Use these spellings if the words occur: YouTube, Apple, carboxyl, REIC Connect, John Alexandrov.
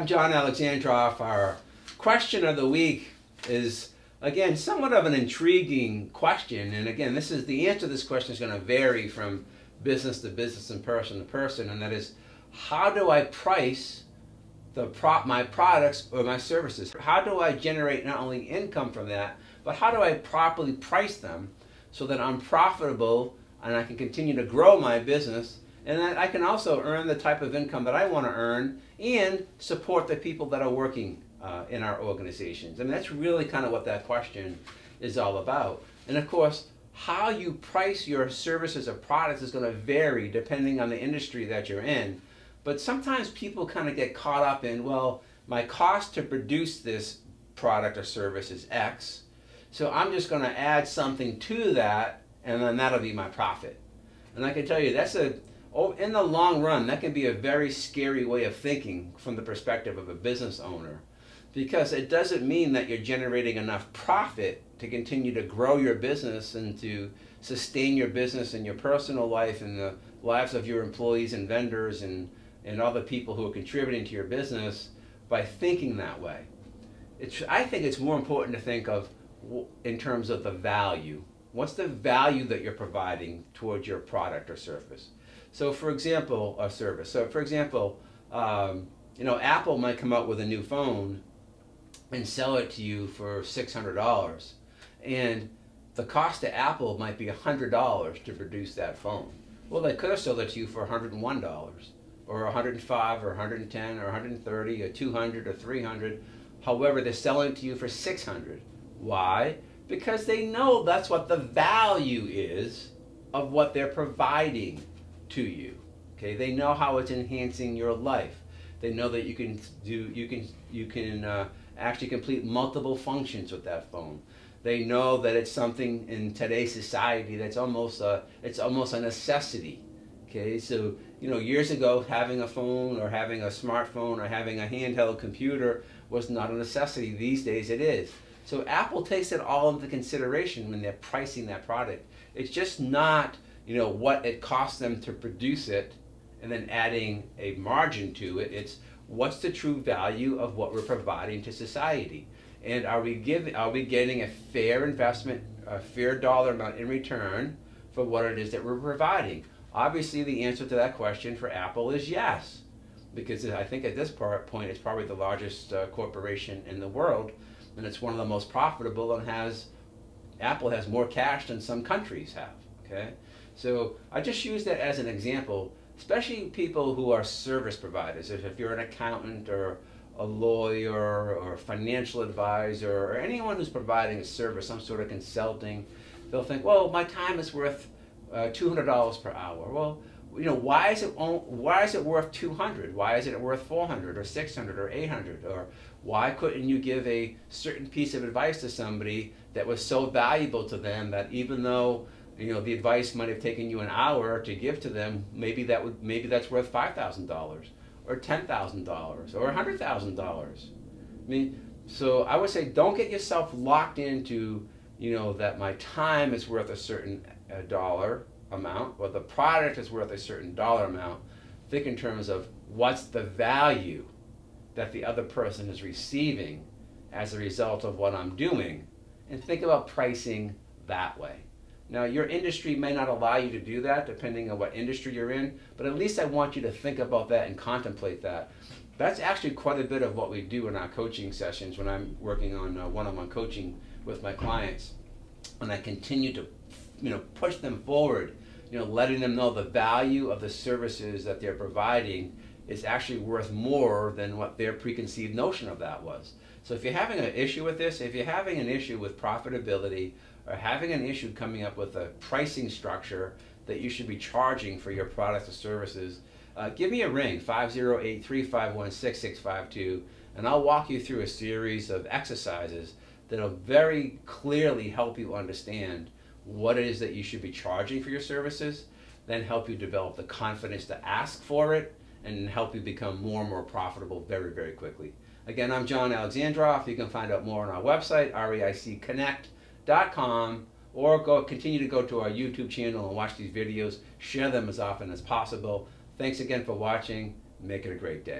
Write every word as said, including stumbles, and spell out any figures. I'm John Alexandrov. Our question of the week is, again, somewhat of an intriguing question. And again, this is the answer to this question is going to vary from business to business and person to person. And that is, how do I price the prop, my products or my services? How do I generate not only income from that, but how do I properly price them so that I'm profitable and I can continue to grow my business, and that I can also earn the type of income that I want to earn and support the people that are working uh, in our organizations? I mean, that's really kind of what that question is all about. And of course, how you price your services or products is going to vary depending on the industry that you're in. But sometimes people kind of get caught up in, well, my cost to produce this product or service is X, so I'm just going to add something to that, and then that'll be my profit. And I can tell you, that's a oh, in the long run, that can be a very scary way of thinking from the perspective of a business owner, because it doesn't mean that you're generating enough profit to continue to grow your business and to sustain your business and your personal life and the lives of your employees and vendors and, and other people who are contributing to your business by thinking that way. It's, I think it's more important to think of in terms of the value. What's the value that you're providing towards your product or service? So for example, a service. So for example, um, you know, Apple might come out with a new phone and sell it to you for six hundred dollars. And the cost to Apple might be one hundred dollars to produce that phone. Well, they could have sold it to you for one hundred and one dollars or one hundred and five dollars or one hundred and ten dollars or one hundred and thirty dollars or two hundred dollars or three hundred dollars. However, they're selling it to you for six hundred dollars. Why? Because they know that's what the value is of what they're providing to you. Okay, they know how it's enhancing your life. They know that you can do, you can, you can uh, actually complete multiple functions with that phone. They know that it's something in today's society that's almost a, it's almost a necessity. Okay, so you know, years ago, having a phone or having a smartphone or having a handheld computer was not a necessity. These days, it is. So Apple takes it all into consideration when they're pricing that product. It's just not, you know, what it costs them to produce it and then adding a margin to it. It's what's the true value of what we're providing to society, and are we giving are we getting a fair investment, a fair dollar amount in return for what it is that we're providing? Obviously the answer to that question for Apple is yes, because I think at this part, point it's probably the largest uh, corporation in the world, and it's one of the most profitable, and has Apple has more cash than some countries have. Okay, so I just use that as an example, especially people who are service providers. If you're an accountant or a lawyer or a financial advisor or anyone who's providing a service, some sort of consulting, they'll think, well, my time is worth uh, two hundred dollars per hour. Well, you know, why is it why is it worth two hundred? Why isn't it worth four hundred or six hundred or eight hundred? Or why couldn't you give a certain piece of advice to somebody that was so valuable to them that even though, you know, the advice might have taken you an hour to give to them, maybe that would maybe that's worth five thousand dollars or ten thousand dollars or a hundred thousand dollars. I mean, so I would say don't get yourself locked into, you know, that my time is worth a certain uh, dollar amount or the product is worth a certain dollar amount. Think in terms of what's the value that the other person is receiving as a result of what I'm doing, and think about pricing that way. Now, your industry may not allow you to do that, depending on what industry you're in, but at least I want you to think about that and contemplate that. That's actually quite a bit of what we do in our coaching sessions when I'm working on one-on-one coaching with my clients, and I continue to, you know, push them forward, you know, letting them know the value of the services that they're providing is actually worth more than what their preconceived notion of that was. So if you're having an issue with this, if you're having an issue with profitability, or having an issue coming up with a pricing structure that you should be charging for your products or services, uh, give me a ring, five oh eight, three five one, six six five two, and I'll walk you through a series of exercises that'll very clearly help you understand what it is that you should be charging for your services, then help you develop the confidence to ask for it, and help you become more and more profitable very, very quickly. Again, I'm John Alexandrov. You can find out more on our website, reic connect dot com, or go continue to go to our YouTube channel and watch these videos. Share them as often as possible. Thanks again for watching. Make it a great day.